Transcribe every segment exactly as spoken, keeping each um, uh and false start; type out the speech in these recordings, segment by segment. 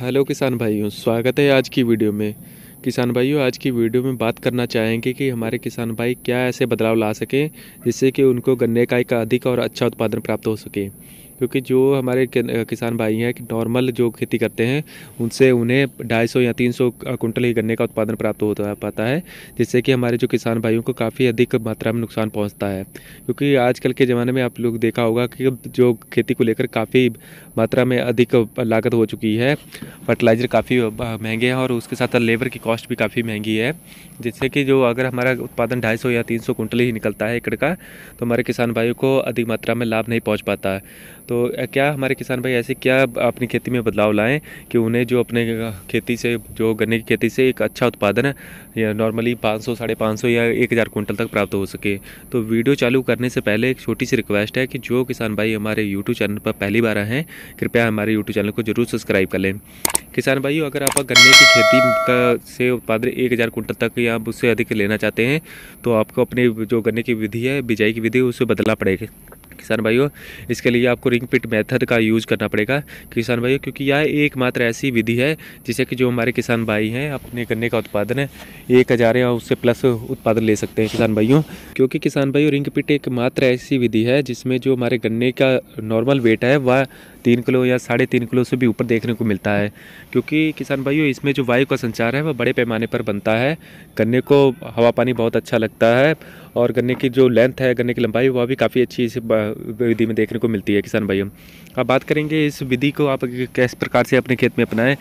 Hello किसान भाइयों, स्वागत है आज की वीडियो में। किसान भाइयों, आज की वीडियो में बात करना चाहेंगे कि हमारे किसान भाई क्या ऐसे बदलाव ला सकें जिससे कि उनको गन्ने का एक अधिक और अच्छा उत्पादन प्राप्त हो सके। क्योंकि जो हमारे किसान भाई हैं कि नॉर्मल जो खेती करते हैं उनसे उन्हें ढाई सौ या तीन सौ कुंटल ही गन्ने का उत्पादन प्राप्त होता पाता है, जिससे कि हमारे जो किसान भाइयों को काफ़ी अधिक मात्रा में नुकसान पहुंचता है। क्योंकि आजकल के ज़माने में आप लोग देखा होगा कि जो खेती को लेकर काफ़ी मात्रा में अधिक लागत हो चुकी है, फर्टिलाइज़र काफ़ी महंगे हैं और उसके साथ लेबर की कॉस्ट भी काफ़ी महंगी है, जिससे कि जो अगर हमारा उत्पादन ढाई सौ या तीन सौ कुंटल ही निकलता है एकड़ का, तो हमारे किसान भाइयों को अधिक मात्रा में लाभ नहीं पहुँच पाता है। तो क्या हमारे किसान भाई ऐसे क्या अपनी खेती में बदलाव लाएं कि उन्हें जो अपने खेती से जो गन्ने की खेती से एक अच्छा उत्पादन या नॉर्मली पाँच सौ साढ़े पाँच सौ या एक हज़ार कुंटल तक प्राप्त हो सके। तो वीडियो चालू करने से पहले एक छोटी सी रिक्वेस्ट है कि जो किसान भाई हमारे यूट्यूब चैनल पर पहली बार आए हैं, कृपया हमारे यूट्यूब चैनल को जरूर सब्सक्राइब कर लें। किसान भाइयों, अगर आप गन्ने की खेती का से उत्पादन एक हज़ार कुंटल तक या उससे अधिक लेना चाहते हैं तो आपको अपने जो गन्ने की विधि है, बिजाई की विधि, उसे बदलना पड़ेगा। किसान भाइयों, इसके लिए आपको रिंग पिट मेथड का यूज़ करना पड़ेगा किसान भाइयों, क्योंकि यह एकमात्र ऐसी विधि है जिससे कि जो हमारे किसान भाई हैं अपने गन्ने का उत्पादन है एक हज़ार या उससे प्लस उत्पादन ले सकते हैं किसान भाइयों। क्योंकि किसान भाइयों, रिंग पिट एकमात्र ऐसी विधि है जिसमें जो हमारे गन्ने का नॉर्मल वेट है वह तीन किलो या साढ़े तीन किलो से भी ऊपर देखने को मिलता है। क्योंकि किसान भाइयों, इसमें जो वायु का संचार है वह बड़े पैमाने पर बनता है, गन्ने को हवा पानी बहुत अच्छा लगता है और गन्ने की जो लेंथ है, गन्ने की लंबाई, वह भी काफ़ी अच्छी इस विधि में देखने को मिलती है किसान भाइयों। अब बात करेंगे इस विधि को आप किस प्रकार से अपने खेत में अपनाएं,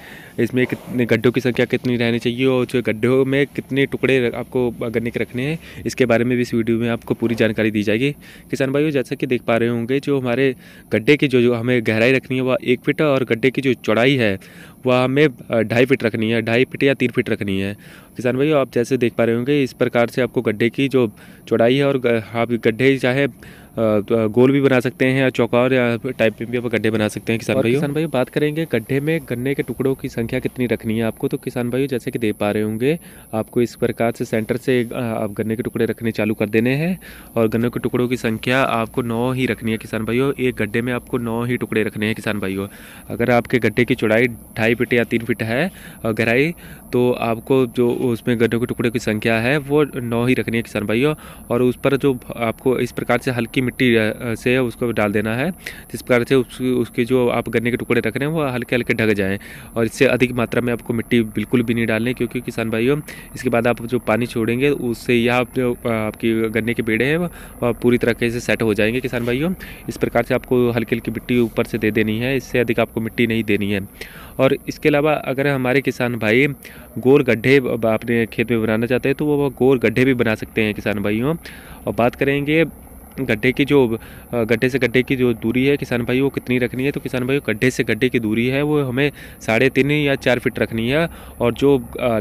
इसमें कितने गड्ढों की संख्या कितनी रहनी चाहिए और जो गड्ढों में कितने टुकड़े आपको गन्ने के रखने हैं, इसके बारे में भी इस वीडियो में आपको पूरी जानकारी दी जाएगी। किसान भाइयों, जैसा कि देख पा रहे होंगे जो हमारे गड्ढे की जो जो हमें गहराई रखनी है वह एक फिट और गड्ढे की जो चौड़ाई है वह हमें ढाई फिट रखनी है, ढाई फिट या तीन फिट रखनी है। किसान भाइयों, आप जैसे देख पा रहे होंगे इस प्रकार से आपको गड्ढे की जो चौड़ाई है, और आप गड्ढे चाहे गोल भी बना सकते हैं या चौकोर या टाइप में भी आप गड्ढे बना सकते हैं किसान भाइयों। किसान भाइयों, बात करेंगे गड्ढे में गन्ने के टुकड़ों की संख्या कितनी रखनी है आपको। तो किसान भाइयों, जैसे कि देख पा रहे होंगे आपको इस प्रकार से सेंटर से आप गन्ने के टुकड़े रखने चालू कर देने हैं और गन्ने के टुकड़ों की संख्या आपको नौ ही रखनी है किसान भाइयों। एक गड्ढे में आपको नौ ही टुकड़े रखने हैं किसान भाइयों। अगर आपके गड्ढे की चौड़ाई ढाई फिट या तीन फिट है और गहराई, तो आपको जो उसमें गन्ने के टुकड़ों की संख्या है वो नौ ही रखनी है किसान भाइयों। और उस पर जो आपको इस प्रकार से हल्की मिट्टी से उसको डाल देना है, जिस प्रकार से उसकी उसके जो आप गन्ने के टुकड़े रख रहे हैं वो हल्के हल्के ढक जाएं, और इससे अधिक मात्रा में आपको मिट्टी बिल्कुल भी नहीं डालनी। क्योंकि किसान भाइयों, इसके बाद आप जो पानी छोड़ेंगे उससे यह आप जो आपकी गन्ने के बेड़े हैं वह पूरी तरीके से सेट हो जाएंगे किसान भाइयों। इस प्रकार से आपको हल्की हल्की मिट्टी ऊपर से दे देनी है, इससे अधिक आपको मिट्टी नहीं देनी है। और इसके अलावा अगर हमारे किसान भाई गोल गड्ढे अपने खेत में बनाना चाहते हैं तो वो गोल गड्ढे भी बना सकते हैं किसान भाइयों। और बात करेंगे गड्ढे की जो गड्ढे से गड्ढे की जो दूरी है किसान भाई, वो कितनी रखनी है। तो किसान भाई, गड्ढे से गड्ढे की दूरी है वो हमें साढ़े तीन या चार फीट रखनी है, और जो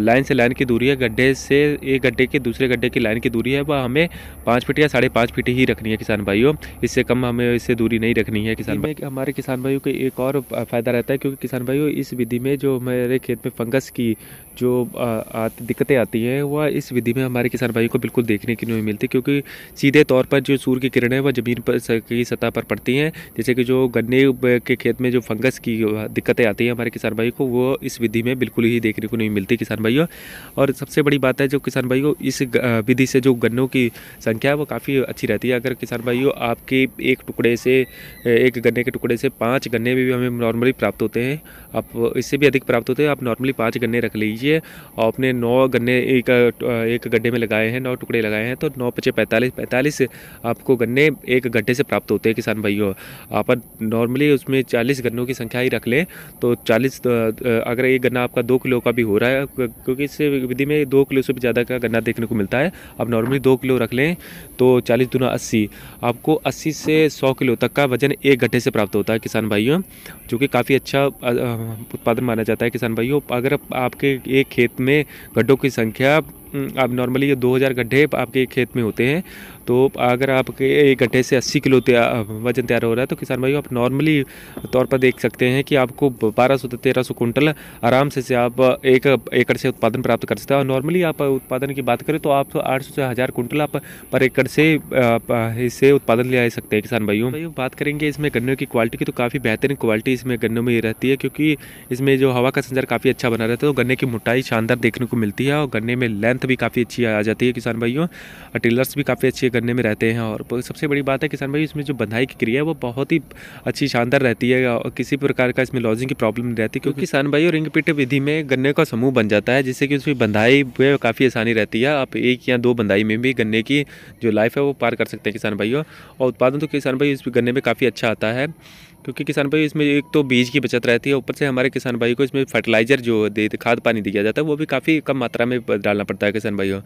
लाइन से लाइन की दूरी है, गड्ढे से एक गड्ढे के दूसरे गड्ढे की लाइन की दूरी है, वह हमें पाँच फीट या साढ़े पाँच फीट ही रखनी है किसान भाइयों। इससे कम हमें इससे दूरी नहीं रखनी है किसान भाई। हमारे किसान भाइयों का एक और फ़ायदा रहता है, क्योंकि किसान भाइयों इस विधि में जो हमारे खेत में फंगस की जो दिक्कतें आती हैं वह इस विधि में हमारे किसान भाइयों को बिल्कुल देखने की नहीं मिलती। क्योंकि सीधे तौर पर जो सूर्य की किरणें वह ज़मीन पर की सतह पर पड़ती हैं, जैसे कि जो गन्ने के खेत में जो फंगस की दिक्कतें आती हैं हमारे किसान भाई को, वो इस विधि में बिल्कुल ही देखने को नहीं मिलती किसान भाइयों। और सबसे बड़ी बात है जो किसान भाइयों, इस विधि से जो गन्नों की संख्या है वो काफ़ी अच्छी रहती है। अगर किसान भाइयों आपके एक टुकड़े से एक गन्ने के टुकड़े से पाँच गन्ने भी हमें नॉर्मली प्राप्त होते हैं, आप इससे भी अधिक प्राप्त होते हैं। आप नॉर्मली पाँच गन्ने रख लीजिए और अपने नौ गन्ने एक एक गड्ढे में लगाए हैं, नौ टुकड़े लगाए हैं, तो नौ पचे पैंतालीस, पैंतालीस आपको गन्ने एक गड्ढे से प्राप्त होते हैं किसान भाइयों। आप नॉर्मली उसमें चालीस गन्नों की संख्या ही रख लें तो चालीस, अगर एक गन्ना आपका दो किलो का भी हो रहा है, क्योंकि इस विधि में दो किलो से भी ज़्यादा का गन्ना देखने को मिलता है, आप नॉर्मली दो किलो रख लें तो चालीस दुना अस्सी, आपको अस्सी से सौ किलो तक का वजन एक गड्ढे से प्राप्त होता है किसान भाइयों, जो कि काफ़ी अच्छा उत्पादन माना जाता है किसान भाइयों। अगर आपके एक खेत में गड्ढों की संख्या, आप नॉर्मली ये दो हज़ार गड्ढे आपके खेत में होते हैं तो अगर आपके एक गट्ठे से अस्सी किलो वजन तैयार हो रहा है तो किसान भाइयों आप नॉर्मली तौर पर देख सकते हैं कि आपको बारह सौ तेरह सौ कुंटल आराम से से आप एक एकड़ से उत्पादन प्राप्त कर सकते हैं। और नॉर्मली आप उत्पादन की बात करें तो आप आठ सौ से हज़ार कुंटल आप पर एकड़ से इससे उत्पादन ले आ सकते हैं। किसान भाइयों भाइयों बात करेंगे इसमें गन्ने की क्वालिटी की, तो काफ़ी बेहतरीन क्वालिटी इसमें गन्ने में रहती है क्योंकि इसमें जो हवा का संचार काफ़ी अच्छा बना रहता है, तो गन्ने की मोटाई शानदार देखने को मिलती है और गन्ने में लेंथ भी काफ़ी अच्छी आ जाती है। किसान भाइयों टिलर्स भी काफ़ी अच्छे गन्ने में रहते हैं और सबसे बड़ी बात है किसान भाई इसमें जो बंधाई की क्रिया है वो बहुत ही अच्छी शानदार रहती है और किसी प्रकार का इसमें लॉजिंग की प्रॉब्लम नहीं रहती क्योंकि किसान भाई और रिंग पिट विधि में गन्ने का समूह बन जाता है जिससे कि उसमें बंधाई में काफ़ी आसानी रहती है। आप एक या दो बंधाई में भी गन्ने की जो लाइफ है वो पार कर सकते हैं किसान भाइयों। और उत्पादन तो किसान भाई इस गन्ने में काफ़ी अच्छा आता है क्योंकि किसान भाई इसमें एक तो बीज की बचत रहती है, ऊपर से हमारे किसान भाई को इसमें फर्टिलाइज़र जो दे खाद पानी दिया जाता है वो भी काफ़ी कम मात्रा में डालना पड़ता है किसान भाइयों।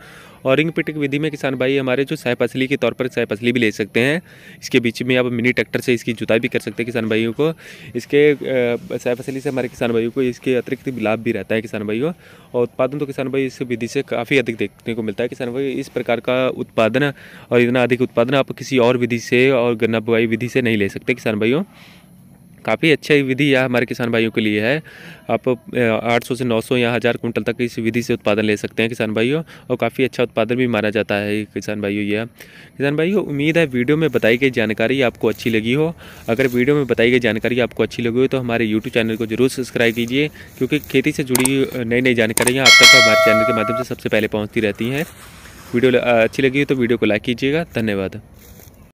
और रिंग पिट विधि में किसान भाई हमारे जो सह पसली के तौर पर सह पसली भी ले सकते हैं, इसके बीच में आप मिनी ट्रैक्टर से इसकी जुताई भी कर सकते हैं किसान भाइयों को। इसके सह पसली से हमारे किसान भाइयों को इसके अतिरिक्त लाभ भी रहता है किसान भाइयों। और उत्पादन तो किसान भाई इस विधि से काफ़ी अधिक देखने को मिलता है किसान भाई। इस प्रकार का उत्पादन और इतना अधिक उत्पादन आप किसी और विधि से और गन्ना बुआई विधि से नहीं ले सकते किसान भाइयों। काफ़ी अच्छी विधि यह हमारे किसान भाइयों के लिए है। आप आठ सौ से नौ सौ या हज़ार कुंटल तक इस विधि से उत्पादन ले सकते हैं किसान भाइयों और काफ़ी अच्छा उत्पादन भी माना जाता है किसान भाइयों। यह किसान भाइयों उम्मीद है वीडियो में बताई गई जानकारी आपको अच्छी लगी हो। अगर वीडियो में बताई गई जानकारी आपको अच्छी लगी हो तो हमारे यूट्यूब चैनल को जरूर सब्सक्राइब कीजिए क्योंकि खेती से जुड़ी नई नई जानकारियाँ आप तक हमारे चैनल के माध्यम से सबसे पहले पहुँचती रहती हैं। वीडियो अच्छी लगी हो तो वीडियो को लाइक कीजिएगा। धन्यवाद।